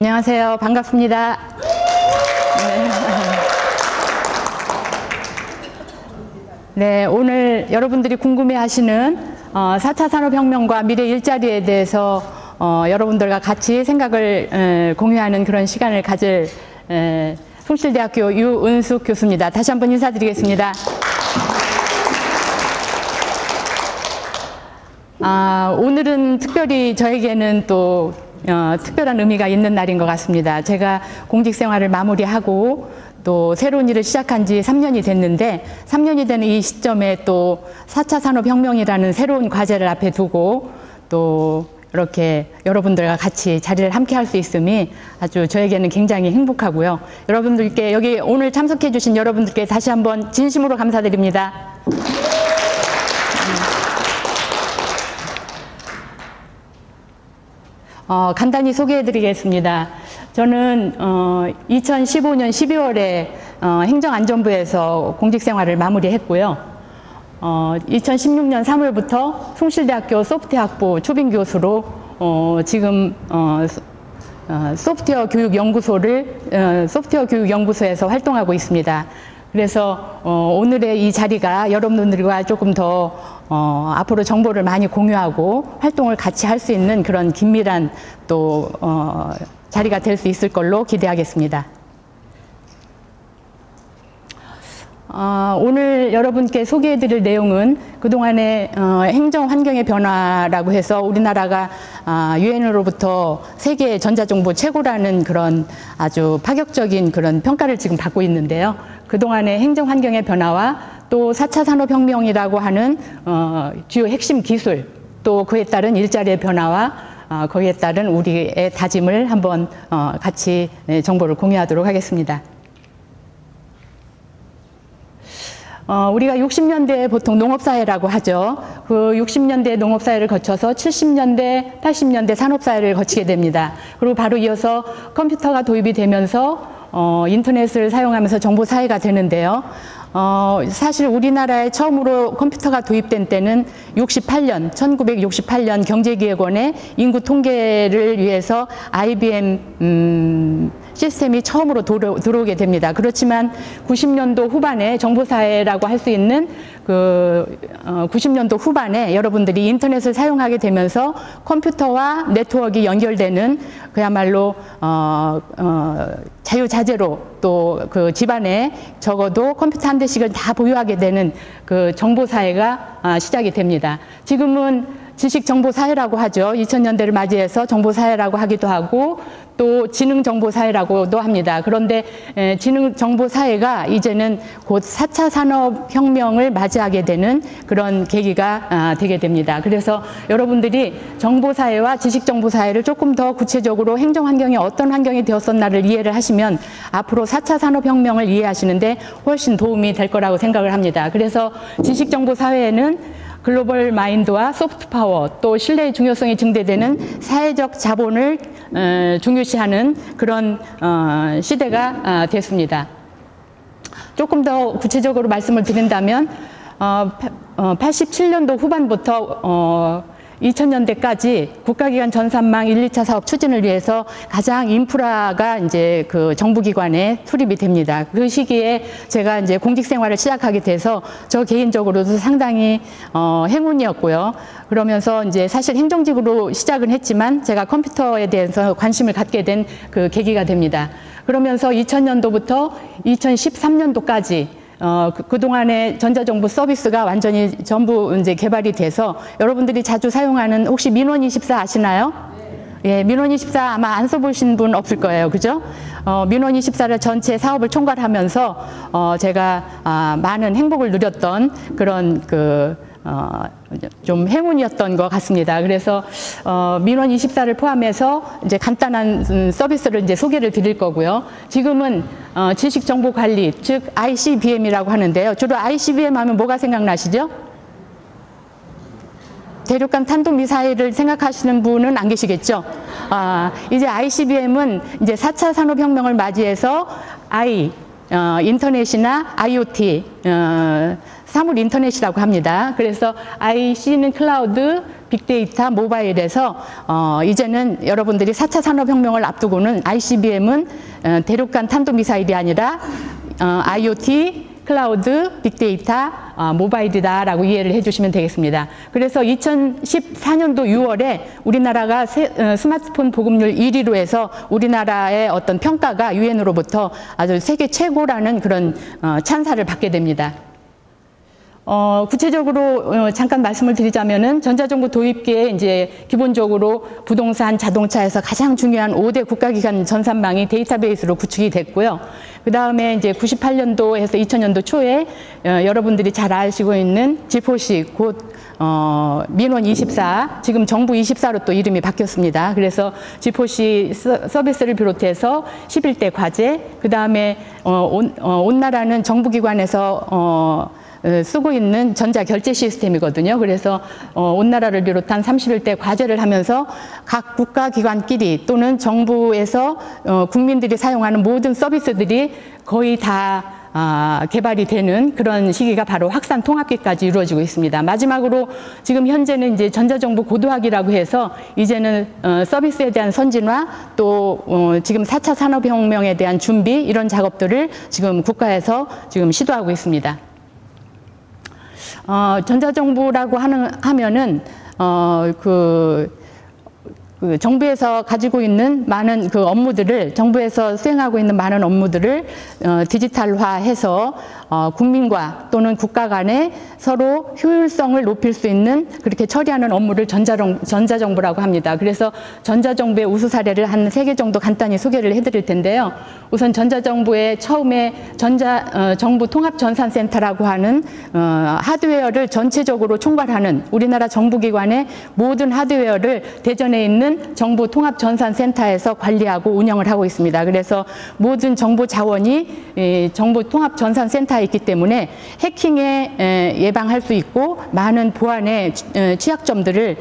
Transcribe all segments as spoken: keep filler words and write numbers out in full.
안녕하세요. 반갑습니다. 네, 오늘 여러분들이 궁금해하시는 사 차 산업혁명과 미래 일자리에 대해서 여러분들과 같이 생각을 공유하는 그런 시간을 가질 숭실대학교 유은숙 교수입니다. 다시 한번 인사드리겠습니다. 아, 오늘은 특별히 저에게는 또 어, 특별한 의미가 있는 날인 것 같습니다. 제가 공직생활을 마무리하고 또 새로운 일을 시작한 지 삼 년이 됐는데 삼 년이 되는 이 시점에 또 사 차 산업혁명이라는 새로운 과제를 앞에 두고 또 이렇게 여러분들과 같이 자리를 함께 할 수 있음이 아주 저에게는 굉장히 행복하고요. 여러분들께 여기 오늘 참석해 주신 여러분들께 다시 한번 진심으로 감사드립니다. 어, 간단히 소개해드리겠습니다. 저는 어, 이천십오 년 십이 월에 어, 행정안전부에서 공직생활을 마무리했고요. 어, 이천십육 년 삼 월부터 숭실대학교 소프트웨어학부 초빙교수로 어, 지금 어, 어, 소프트웨어 교육연구소를 어, 소프트웨어 교육연구소에서 활동하고 있습니다. 그래서 어, 오늘의 이 자리가 여러분들과 조금 더 어, 앞으로 정보를 많이 공유하고 활동을 같이 할 수 있는 그런 긴밀한 또 어, 자리가 될 수 있을 걸로 기대하겠습니다. 어, 오늘 여러분께 소개해드릴 내용은 그동안의 어, 행정 환경의 변화라고 해서 우리나라가 유엔으로부터 어, 세계 전자정보 최고라는 그런 아주 파격적인 그런 평가를 지금 받고 있는데요. 그동안의 행정 환경의 변화와 또 사 차 산업혁명이라고 하는 어, 주요 핵심 기술 또 그에 따른 일자리의 변화와 어, 거기에 따른 우리의 다짐을 한번 어, 같이 정보를 공유하도록 하겠습니다. 어, 우리가 육십 년대에 보통 농업사회라고 하죠. 그 육십 년대 농업사회를 거쳐서 칠십 년대, 팔십 년대 산업사회를 거치게 됩니다. 그리고 바로 이어서 컴퓨터가 도입이 되면서 어, 인터넷을 사용하면서 정보사회가 되는데요. 어, 사실 우리나라에 처음으로 컴퓨터가 도입된 때는 육십팔 년, 천구백육십팔 년 경제기획원의 인구 통계를 위해서 아이비엠 음, 시스템이 처음으로 도로, 들어오게 됩니다. 그렇지만 구십 년도 후반에 정보사회라고 할 수 있는 그 어, 구십 년도 후반에 여러분들이 인터넷을 사용하게 되면서 컴퓨터와 네트워크가 연결되는 그야말로 어, 어, 자유자재로 또 그 집안에 적어도 컴퓨터 한 대씩을 다 보유하게 되는 그 정보사회가 어, 시작이 됩니다. 지금은 지식정보사회라고 하죠. 이천 년대를 맞이해서 정보사회라고 하기도 하고 또 지능정보사회라고도 합니다. 그런데 지능정보사회가 이제는 곧 사 차 산업혁명을 맞이하게 되는 그런 계기가 되게 됩니다. 그래서 여러분들이 정보사회와 지식정보사회를 조금 더 구체적으로 행정환경이 어떤 환경이 되었었나를 이해를 하시면 앞으로 사 차 산업혁명을 이해하시는데 훨씬 도움이 될 거라고 생각을 합니다. 그래서 지식정보사회에는 글로벌 마인드와 소프트 파워, 또 신뢰의 중요성이 증대되는 사회적 자본을 중요시하는 그런 시대가 됐습니다. 조금 더 구체적으로 말씀을 드린다면 팔십칠 년도 후반부터 이천 년대까지 국가기관 전산망 일, 이 차 사업 추진을 위해서 가장 인프라가 이제 그 정부기관에 투입이 됩니다. 그 시기에 제가 이제 공직생활을 시작하게 돼서 저 개인적으로도 상당히 어, 행운이었고요. 그러면서 이제 사실 행정직으로 시작은 했지만 제가 컴퓨터에 대해서 관심을 갖게 된 그 계기가 됩니다. 그러면서 이천 년도부터 이천십삼 년도까지 어, 그, 그동안의 전자정보 서비스가 완전히 전부 이제 개발이 돼서 여러분들이 자주 사용하는 혹시 민원 이십사 아시나요? 네. 예, 민원 이십사 아마 안 써보신 분 없을 거예요. 그죠? 어, 민원 이십사를 전체 사업을 총괄하면서 어, 제가 아, 많은 행복을 누렸던 그런 그, 어, 좀 행운이었던 것 같습니다. 그래서 어, 민원 이십사를 포함해서 이제 간단한 서비스를 이제 소개를 드릴 거고요. 지금은 어, 지식정보관리, 즉 아이씨비엠이라고 하는데요. 주로 아이씨비엠 하면 뭐가 생각나시죠? 대륙간 탄도미사일을 생각하시는 분은 안 계시겠죠? 아, 이제 아이씨비엠은 이제 사 차 산업혁명을 맞이해서 I, 어, 인터넷이나 아이오티, 어, 사물 인터넷이라고 합니다. 그래서 아이씨는 클라우드, 빅데이터, 모바일에서 어, 이제는 여러분들이 사 차 산업혁명을 앞두고는 아이씨비엠은 어, 대륙간 탄도미사일이 아니라 어, 아이오티, 클라우드, 빅데이터, 어, 모바일이다라고 이해를 해주시면 되겠습니다. 그래서 이천십사 년도 유월에 우리나라가 세, 어, 스마트폰 보급률 일 위로 해서 우리나라의 어떤 평가가 유엔으로부터 아주 세계 최고라는 그런 어, 찬사를 받게 됩니다. 어, 구체적으로 어, 잠깐 말씀을 드리자면은 전자정부 도입기에 이제 기본적으로 부동산, 자동차에서 가장 중요한 오 대 국가기관 전산망이 데이터베이스로 구축이 됐고요. 그 다음에 이제 구십팔 년도에서 이천 년도 초에 어, 여러분들이 잘 아시고 있는 지 포 씨, 곧 어, 민원 이십사, 지금 정부 이십사로 또 이름이 바뀌었습니다. 그래서 지 포 씨 서, 서비스를 비롯해서 십일 대 과제, 그 다음에 어, 온, 어, 온나라는 정부기관에서 어, 쓰고 있는 전자결제 시스템이거든요. 그래서 어, 온 나라를 비롯한 삼십일 대 과제를 하면서 각 국가기관끼리 또는 정부에서 어, 국민들이 사용하는 모든 서비스들이 거의 다 아, 개발이 되는 그런 시기가 바로 확산 통합기까지 이루어지고 있습니다. 마지막으로 지금 현재는 이제 전자정부 고도학이라고 해서 이제는 어, 서비스에 대한 선진화 또 어, 지금 사 차 산업혁명에 대한 준비 이런 작업들을 지금 국가에서 지금 시도하고 있습니다. 어, 전자정부라고 하는, 하면은, 어, 그, 그 정부에서 가지고 있는 많은 그 업무들을, 정부에서 수행하고 있는 많은 업무들을 어, 디지털화해서 어, 국민과 또는 국가 간에 서로 효율성을 높일 수 있는 그렇게 처리하는 업무를 전자정, 전자정부라고 합니다. 그래서 전자정부의 우수 사례를 한 세 개 정도 간단히 소개를 해드릴 텐데요. 우선 전자정부의 처음에 전자, 어, 정부 통합전산센터라고 하는 어, 하드웨어를 전체적으로 총괄하는 우리나라 정부기관의 모든 하드웨어를 대전에 있는 정부 통합전산센터에서 관리하고 운영을 하고 있습니다. 그래서 모든 정보 자원이 정부 통합전산센터에 있기 때문에 해킹에 예방할 수 있고 많은 보안의 취약점들을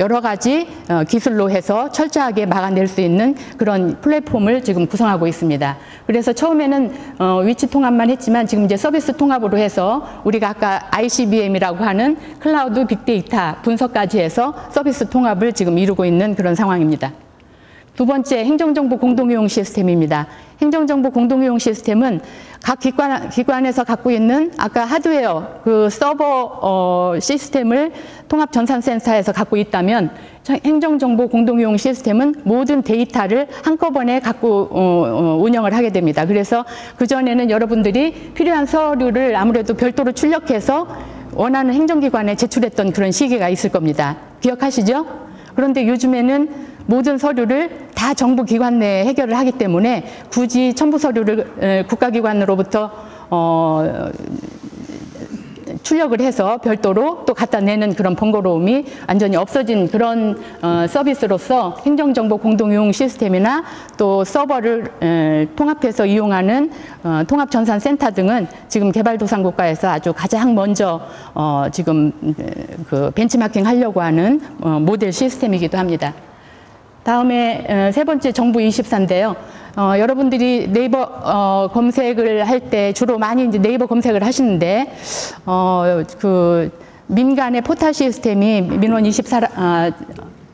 여러 가지 기술로 해서 철저하게 막아낼 수 있는 그런 플랫폼을 지금 구성하고 있습니다. 그래서 처음에는 위치 통합만 했지만 지금 이제 서비스 통합으로 해서 우리가 아까 아이씨비엠이라고 하는 클라우드 빅데이터 분석까지 해서 서비스 통합을 지금 이루고 있는 그런 상황입니다. 두 번째, 행정정보 공동이용 시스템입니다. 행정정보 공동이용 시스템은 각 기관, 기관에서 갖고 있는 아까 하드웨어, 그 서버 어, 시스템을 통합전산센터에서 갖고 있다면 행정정보 공동이용 시스템은 모든 데이터를 한꺼번에 갖고 어, 어, 운영을 하게 됩니다. 그래서 그전에는 여러분들이 필요한 서류를 아무래도 별도로 출력해서 원하는 행정기관에 제출했던 그런 시기가 있을 겁니다. 기억하시죠? 그런데 요즘에는 모든 서류를 다 정부 기관 내에 해결을 하기 때문에 굳이 첨부 서류를 국가기관으로부터 어, 출력을 해서 별도로 또 갖다 내는 그런 번거로움이 완전히 없어진 그런 어, 서비스로서 행정정보 공동이용 시스템이나 또 서버를 에, 통합해서 이용하는 어, 통합전산센터 등은 지금 개발도상국가에서 아주 가장 먼저 어, 지금 그 벤치마킹 하려고 하는 어, 모델 시스템이기도 합니다. 다음에 에, 세 번째 정부 이십사인데요. 어, 여러분들이 네이버 어, 검색을 할 때 주로 많이 이제 네이버 검색을 하시는데 어, 그 민간의 포털 시스템이 민원 이십사 어,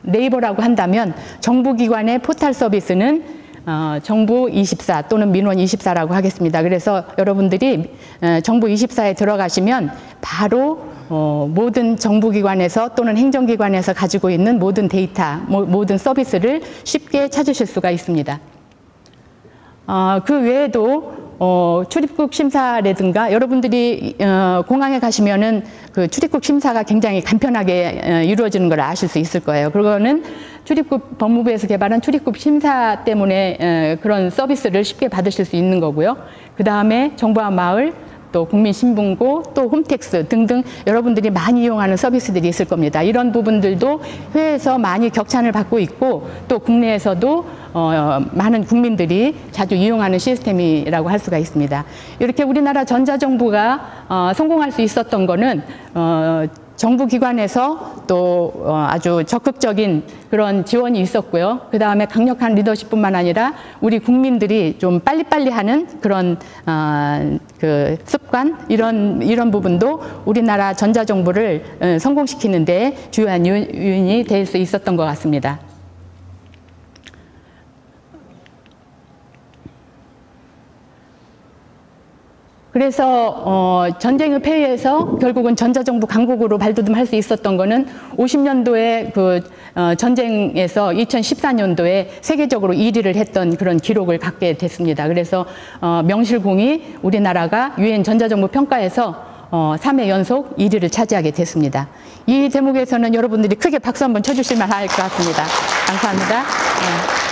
네이버라고 한다면 정부기관의 포털 서비스는 어, 정부 이십사 또는 민원 이십사라고 하겠습니다. 그래서 여러분들이 정부 이십사에 들어가시면 바로 어, 모든 정부기관에서 또는 행정기관에서 가지고 있는 모든 데이터, 모, 모든 서비스를 쉽게 찾으실 수가 있습니다. 어, 그 외에도 어, 출입국 심사라든가 여러분들이 어, 공항에 가시면은 그 출입국 심사가 굉장히 간편하게 어, 이루어지는 걸 아실 수 있을 거예요. 그거는 출입국 법무부에서 개발한 출입국 심사 때문에 어, 그런 서비스를 쉽게 받으실 수 있는 거고요. 그 다음에 정보화 마을, 또 국민신문고, 또 홈택스 등등 여러분들이 많이 이용하는 서비스들이 있을 겁니다. 이런 부분들도 해외에서 많이 격찬을 받고 있고 또 국내에서도 어, 많은 국민들이 자주 이용하는 시스템이라고 할 수가 있습니다. 이렇게 우리나라 전자정부가 어, 성공할 수 있었던 거는 어, 정부 기관에서 또 아주 적극적인 그런 지원이 있었고요. 그 다음에 강력한 리더십뿐만 아니라 우리 국민들이 좀 빨리빨리 하는 그런 어, 그 습관 이런 이런 부분도 우리나라 전자정부를 성공시키는 데 주요한 요인이 될 수 있었던 것 같습니다. 그래서 어, 전쟁의 폐해에서 결국은 전자정부 강국으로 발돋움할 수 있었던 거는 오십 년도에 그 어, 전쟁에서 이천십사 년도에 세계적으로 일 위를 했던 그런 기록을 갖게 됐습니다. 그래서 어, 명실공히 우리나라가 유엔 전자정부 평가에서 어, 삼 회 연속 일 위를 차지하게 됐습니다. 이 대목에서는 여러분들이 크게 박수 한번 쳐주실 만할 것 같습니다. 감사합니다. 네.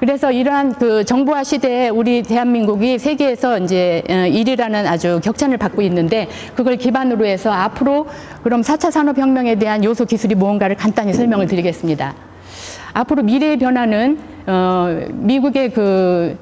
그래서 이러한 그 정보화 시대에 우리 대한민국이 세계에서 이제 일 위라는 아주 격찬을 받고 있는데, 그걸 기반으로 해서 앞으로 그럼 사 차 산업혁명에 대한 요소 기술이 무언가를 간단히 설명을 드리겠습니다. 앞으로 미래의 변화는 어, 미국의 그,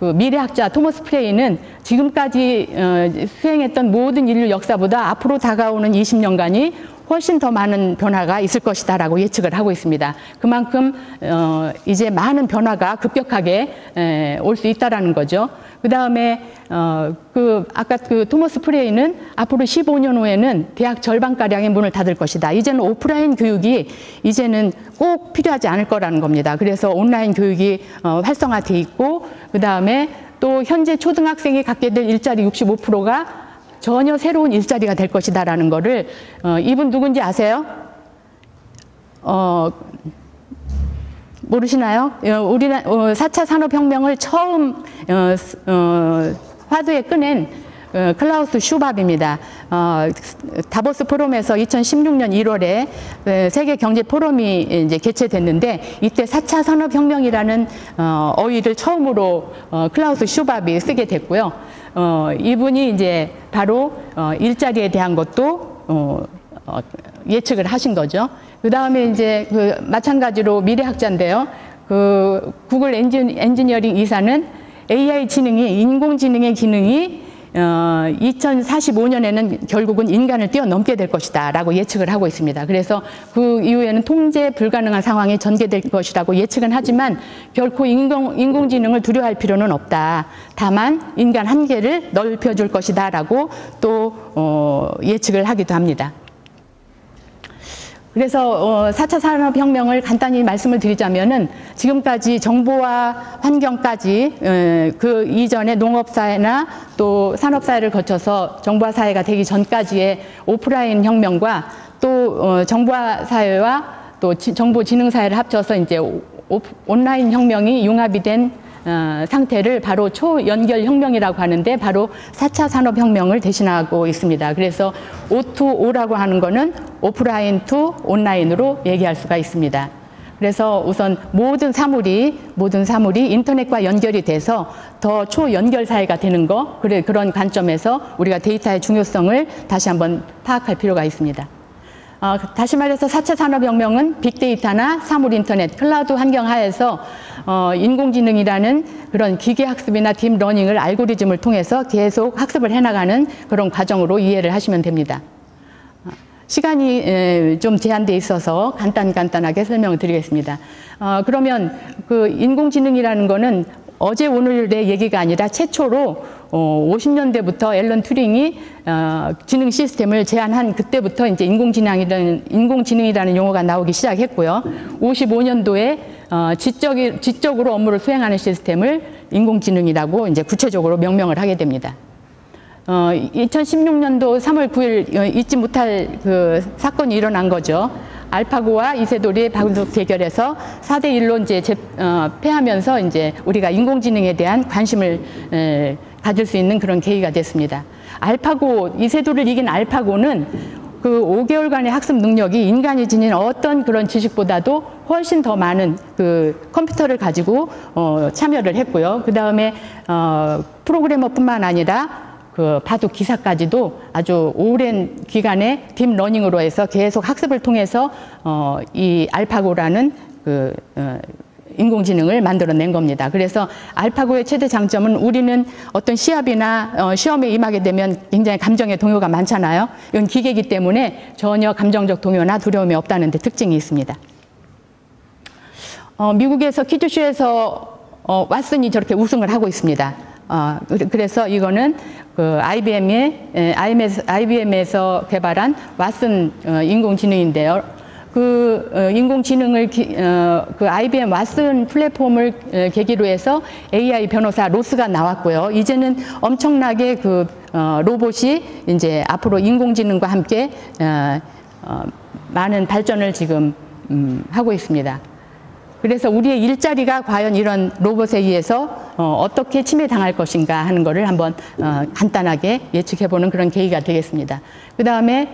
그 미래학자 토머스 프레이는 지금까지 어, 수행했던 모든 인류 역사보다 앞으로 다가오는 이십 년간이 훨씬 더 많은 변화가 있을 것이다 라고 예측을 하고 있습니다. 그만큼 어, 이제 많은 변화가 급격하게 올 수 있다라는 거죠. 그다음에 어, 그 아까 그 토머스 프레이는 앞으로 십오 년 후에는 대학 절반가량의 문을 닫을 것이다. 이제는 오프라인 교육이 이제는 꼭 필요하지 않을 거라는 겁니다. 그래서 온라인 교육이 어, 활성화돼 있고, 그다음에 또 현재 초등학생이 갖게 될 일자리 육십오 퍼센트가 전혀 새로운 일자리가 될 것이다라는 거를 어, 이분 누군지 아세요? 어, 모르시나요? 어, 우리나라 어, 사 차 산업혁명을 처음 어, 어, 화두에 꺼낸 어, 클라우스 슈밥입니다. 어, 다보스 포럼에서 이천십육 년 일 월에 어, 세계 경제 포럼이 이제 개최됐는데, 이때 사 차 산업혁명이라는 어, 어휘를 처음으로 어, 클라우스 슈밥이 쓰게 됐고요. 어, 이분이 이제 바로 어, 일자리에 대한 것도 어, 어, 예측을 하신 거죠. 그 다음에 이제 그 마찬가지로 미래학자인데요. 그 구글 엔지, 엔지니어링 이사는 에이아이 지능이, 인공지능의 기능이 어, 이천사십오 년에는 결국은 인간을 뛰어넘게 될 것이다 라고 예측을 하고 있습니다. 그래서 그 이후에는 통제 불가능한 상황이 전개될 것이라고 예측은 하지만, 결코 인공, 인공지능을 두려워할 필요는 없다. 다만 인간 한계를 넓혀줄 것이다 라고 또 어, 예측을 하기도 합니다. 그래서 사 차 산업혁명을 간단히 말씀을 드리자면은, 지금까지 정보와 환경까지 그 이전에 농업사회나 또 산업사회를 거쳐서 정보화 사회가 되기 전까지의 오프라인 혁명과 또 정보화 사회와 또 정보지능사회를 합쳐서 이제 온라인 혁명이 융합이 된 상태를 바로 초연결혁명이라고 하는데, 바로 사 차 산업혁명을 대신하고 있습니다. 그래서 오 투 오라고 하는 거는 오프라인 투 온라인으로 얘기할 수가 있습니다. 그래서 우선 모든 사물이 모든 사물이 인터넷과 연결이 돼서 더 초연결 사회가 되는 거, 그래 그런 관점에서 우리가 데이터의 중요성을 다시 한번 파악할 필요가 있습니다. 어, 다시 말해서 사 차 산업혁명은 빅데이터나 사물인터넷, 클라우드 환경 하에서 어, 인공지능이라는 그런 기계학습이나 딥러닝을 알고리즘을 통해서 계속 학습을 해나가는 그런 과정으로 이해를 하시면 됩니다. 시간이 에, 좀 제한돼 있어서 간단간단하게 설명을 드리겠습니다. 어, 그러면 그 인공지능이라는 거는 어제 오늘의 얘기가 아니라 최초로 오십 년대부터 앨런 튜링이 지능 시스템을 제안한 그때부터 이제 인공지능이라는, 인공지능이라는 용어가 나오기 시작했고요. 오십오 년도에 지적이, 지적으로 업무를 수행하는 시스템을 인공지능이라고 이제 구체적으로 명명을 하게 됩니다. 이천십육 년도 삼 월 구 일 잊지 못할 그 사건이 일어난 거죠. 알파고와 이세돌이 바둑 대결에서 사 대 일로 이제 패하면서 이제 우리가 인공지능에 대한 관심을 에, 가질 수 있는 그런 계기가 됐습니다. 알파고, 이세돌을 이긴 알파고는 그 오 개월간의 학습 능력이 인간이 지닌 어떤 그런 지식보다도 훨씬 더 많은 그 컴퓨터를 가지고 어, 참여를 했고요. 그 다음에 어, 프로그래머뿐만 아니라 그 바둑 기사까지도 아주 오랜 기간에 딥러닝으로 해서 계속 학습을 통해서 어, 이 알파고라는 그 어, 인공지능을 만들어낸 겁니다. 그래서 알파고의 최대 장점은 우리는 어떤 시합이나 시험에 임하게 되면 굉장히 감정의 동요가 많잖아요. 이건 기계이기 때문에 전혀 감정적 동요나 두려움이 없다는 데 특징이 있습니다. 어, 미국에서 퀴즈쇼에서 어, 왓슨이 저렇게 우승을 하고 있습니다. 어, 그래서 이거는 그 아이비엠의, 아이비엠에서 개발한 왓슨 인공지능인데요. 그 인공지능을 그 아이비엠 왓슨 플랫폼을 계기로 해서 에이아이 변호사 로스가 나왔고요. 이제는 엄청나게 그 로봇이 이제 앞으로 인공지능과 함께 많은 발전을 지금 하고 있습니다. 그래서 우리의 일자리가 과연 이런 로봇에 의해서 어떻게 침해당할 것인가 하는 것을 한번 간단하게 예측해보는 그런 계기가 되겠습니다. 그 다음에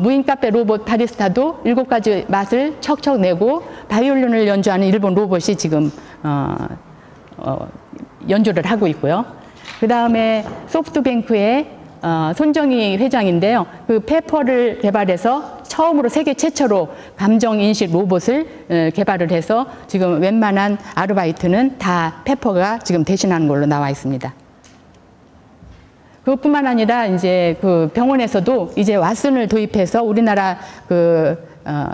무인 카페 로봇 바리스타도 일곱 가지 맛을 척척 내고 바이올린을 연주하는 일본 로봇이 지금 연주를 하고 있고요. 그 다음에 소프트뱅크의 어, 손정의 회장인데요. 그 페퍼를 개발해서 처음으로 세계 최초로 감정인식 로봇을 에, 개발을 해서 지금 웬만한 아르바이트는 다 페퍼가 지금 대신하는 걸로 나와 있습니다. 그것뿐만 아니라 이제 그 병원에서도 이제 왓슨을 도입해서 우리나라 그, 어,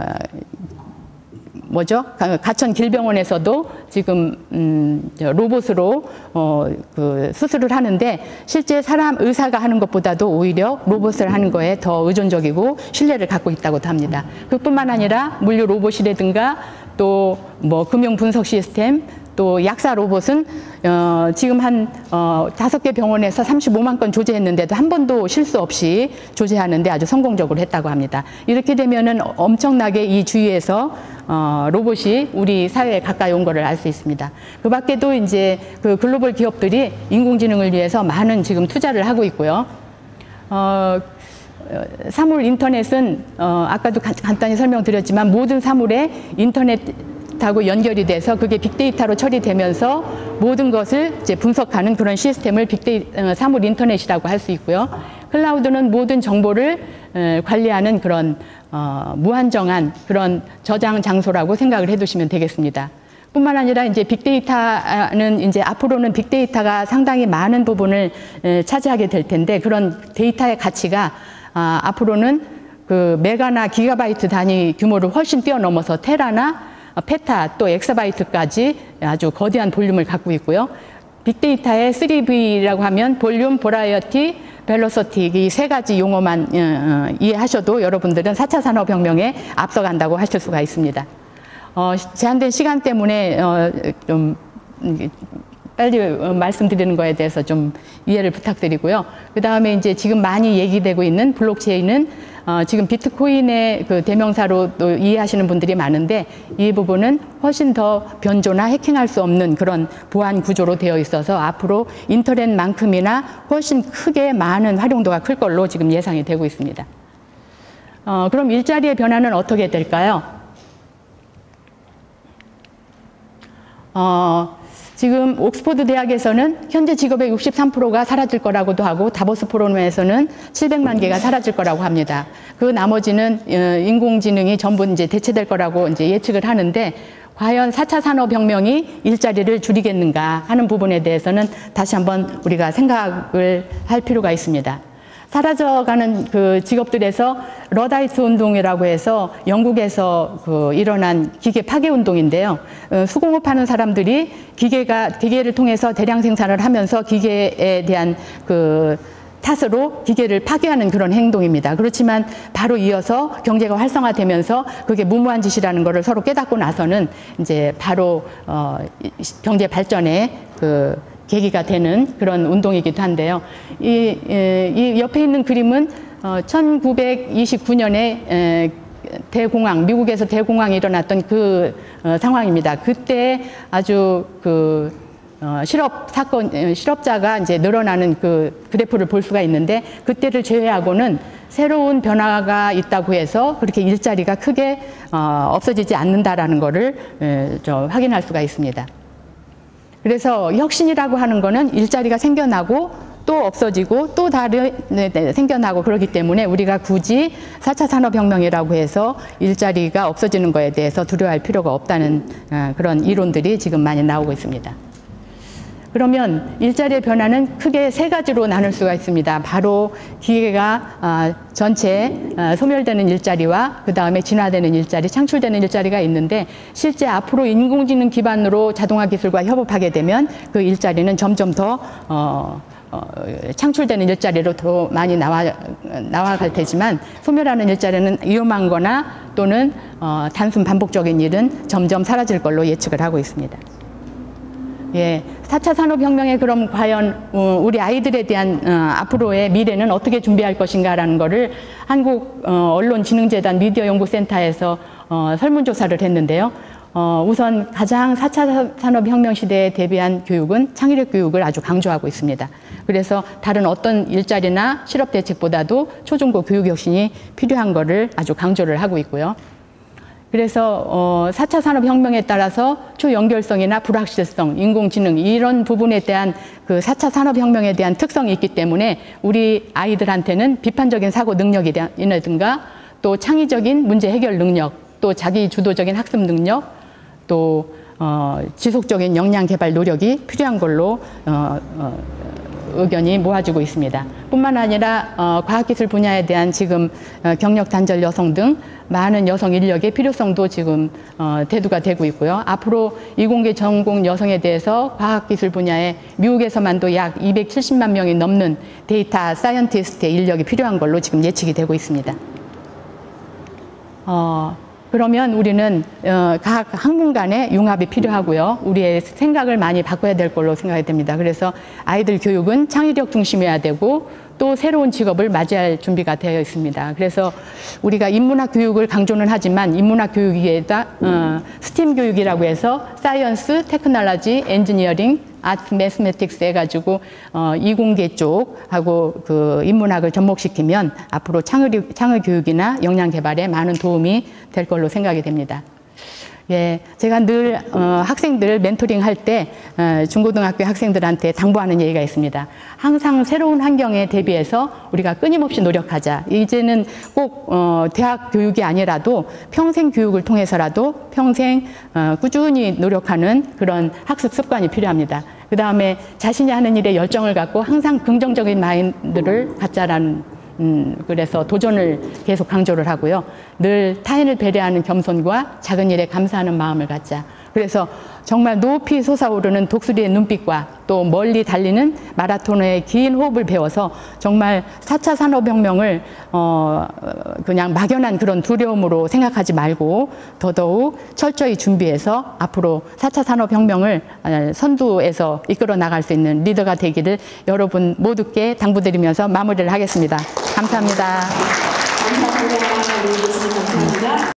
뭐죠? 가천 길병원에서도 지금 음, 로봇으로 어, 그 수술을 하는데 실제 사람 의사가 하는 것보다도 오히려 로봇을 하는 거에 더 의존적이고 신뢰를 갖고 있다고도 합니다. 그뿐만 아니라 물류 로봇이라든가 또 뭐 금융 분석 시스템 또 약사 로봇은 어, 지금 한 어, 다섯 개 병원에서 삼십오만 건 조제했는데도 한 번도 실수 없이 조제하는데 아주 성공적으로 했다고 합니다. 이렇게 되면은 엄청나게 이 주위에서 어, 로봇이 우리 사회에 가까이 온 거를 알 수 있습니다. 그 밖에도 이제 그 글로벌 기업들이 인공지능을 위해서 많은 지금 투자를 하고 있고요. 어, 사물 인터넷은 어, 아까도 가, 간단히 설명드렸지만 모든 사물에 인터넷 하고 연결이 돼서 그게 빅데이터로 처리되면서 모든 것을 이제 분석하는 그런 시스템을 빅데이터 사물 인터넷이라고 할 수 있고요. 클라우드는 모든 정보를 관리하는 그런 어, 무한정한 그런 저장 장소라고 생각을 해두시면 되겠습니다. 뿐만 아니라 이제 빅데이터는 이제 앞으로는 빅데이터가 상당히 많은 부분을 에, 차지하게 될 텐데 그런 데이터의 가치가 아, 앞으로는 그 메가나 기가바이트 단위 규모를 훨씬 뛰어넘어서 테라나 페타 또 엑사바이트까지 아주 거대한 볼륨을 갖고 있고요. 빅데이터의 쓰리 브이라고 하면 볼륨, 버라이어티, 벨로서티 이 세 가지 용어만 이해하셔도 여러분들은 사 차 산업혁명에 앞서간다고 하실 수가 있습니다. 어, 제한된 시간 때문에 어, 좀 빨리 말씀드리는 거에 대해서 좀 이해를 부탁드리고요. 그 다음에 이제 지금 많이 얘기되고 있는 블록체인은 어, 지금 비트코인의 그 대명사로 또 이해하시는 분들이 많은데 이 부분은 훨씬 더 변조나 해킹할 수 없는 그런 보안 구조로 되어 있어서 앞으로 인터넷만큼이나 훨씬 크게 많은 활용도가 클 걸로 지금 예상이 되고 있습니다. 어, 그럼 일자리의 변화는 어떻게 될까요? 어, 지금 옥스퍼드 대학에서는 현재 직업의 육십삼 퍼센트가 사라질 거라고도 하고 다보스 포럼에서는 칠백만 개가 사라질 거라고 합니다. 그 나머지는 인공지능이 전부 이제 대체될 거라고 이제 예측을 하는데 과연 사 차 산업혁명이 일자리를 줄이겠는가 하는 부분에 대해서는 다시 한번 우리가 생각을 할 필요가 있습니다. 사라져가는 그 직업들에서 러다이트 운동이라고 해서 영국에서 그 일어난 기계 파괴 운동인데요. 수공업하는 사람들이 기계가 기계를 통해서 대량 생산을 하면서 기계에 대한 그 탓으로 기계를 파괴하는 그런 행동입니다. 그렇지만 바로 이어서 경제가 활성화되면서 그게 무모한 짓이라는 것을 서로 깨닫고 나서는 이제 바로 어, 경제 발전에 그 계기가 되는 그런 운동이기도 한데요. 이, 이 옆에 있는 그림은 천구백이십구 년에 대공황, 미국에서 대공황이 일어났던 그 상황입니다. 그때 아주 그 어, 실업 사건, 실업자가 이제 늘어나는 그 그래프를 볼 수가 있는데 그때를 제외하고는 새로운 변화가 있다고 해서 그렇게 일자리가 크게 어, 없어지지 않는다라는 거를 에, 저, 확인할 수가 있습니다. 그래서 혁신이라고 하는 거는 일자리가 생겨나고 또 없어지고 또 다른 네, 네, 생겨나고 그렇기 때문에 우리가 굳이 사 차 산업혁명이라고 해서 일자리가 없어지는 거에 대해서 두려워할 필요가 없다는 어, 그런 이론들이 지금 많이 나오고 있습니다. 그러면 일자리의 변화는 크게 세 가지로 나눌 수가 있습니다. 바로 기계가 전체 소멸되는 일자리와 그 다음에 진화되는 일자리, 창출되는 일자리가 있는데 실제 앞으로 인공지능 기반으로 자동화 기술과 협업하게 되면 그 일자리는 점점 더 어, 어, 창출되는 일자리로 더 많이 나와, 나와갈 테지만 소멸하는 일자리는 위험한 거나 또는 어, 단순 반복적인 일은 점점 사라질 걸로 예측을 하고 있습니다. 예, 사 차 산업혁명에 그럼 과연 우리 아이들에 대한 앞으로의 미래는 어떻게 준비할 것인가라는 거를 한국언론진흥재단 미디어연구센터에서 설문조사를 했는데요. 우선 가장 사 차 산업혁명 시대에 대비한 교육은 창의력 교육을 아주 강조하고 있습니다. 그래서 다른 어떤 일자리나 실업대책보다도 초중고 교육혁신이 필요한 거를 아주 강조를 하고 있고요. 그래서 사 차 산업혁명에 따라서 초연결성이나 불확실성, 인공지능 이런 부분에 대한 그 사 차 산업혁명에 대한 특성이 있기 때문에 우리 아이들한테는 비판적인 사고 능력이라든가 또 창의적인 문제 해결 능력, 또 자기 주도적인 학습 능력, 또 어, 지속적인 역량 개발 노력이 필요한 걸로 어, 어, 의견이 모아지고 있습니다. 뿐만 아니라 어, 과학기술 분야에 대한 지금 어, 경력 단절 여성 등 많은 여성 인력의 필요성도 지금 어, 대두가 되고 있고요. 앞으로 이공계 전공 여성에 대해서 과학기술 분야에 미국에서만도 약 이백칠십만 명이 넘는 데이터 사이언티스트의 인력이 필요한 걸로 지금 예측이 되고 있습니다. 어, 그러면 우리는 각 학문 간의 융합이 필요하고요. 우리의 생각을 많이 바꿔야 될 걸로 생각이 됩니다. 그래서 아이들 교육은 창의력 중심이어야 되고 또 새로운 직업을 맞이할 준비가 되어 있습니다. 그래서 우리가 인문학 교육을 강조는 하지만 인문학 교육에다 어, 스팀 교육이라고 해서 사이언스, 테크놀로지, 엔지니어링, 아트, 매스매틱스 해가지고 어, 이공계 쪽하고 그 인문학을 접목시키면 앞으로 창의, 창의 교육이나 역량 개발에 많은 도움이 될 걸로 생각이 됩니다. 예, 제가 늘 어, 학생들 멘토링 할 때 어, 중고등학교 학생들한테 당부하는 얘기가 있습니다. 항상 새로운 환경에 대비해서 우리가 끊임없이 노력하자. 이제는 꼭 어, 대학 교육이 아니라도 평생 교육을 통해서라도 평생 어, 꾸준히 노력하는 그런 학습 습관이 필요합니다. 그 다음에 자신이 하는 일에 열정을 갖고 항상 긍정적인 마인드를 갖자라는 음, 그래서 도전을 계속 강조를 하고요. 늘 타인을 배려하는 겸손과 작은 일에 감사하는 마음을 갖자. 그래서 정말 높이 솟아오르는 독수리의 눈빛과 또 멀리 달리는 마라톤의 긴 호흡을 배워서 정말 사 차 산업혁명을 어, 그냥 막연한 그런 두려움으로 생각하지 말고 더더욱 철저히 준비해서 앞으로 사 차 산업혁명을 선두에서 이끌어 나갈 수 있는 리더가 되기를 여러분 모두께 당부드리면서 마무리를 하겠습니다. 감사합니다. 감사합니다.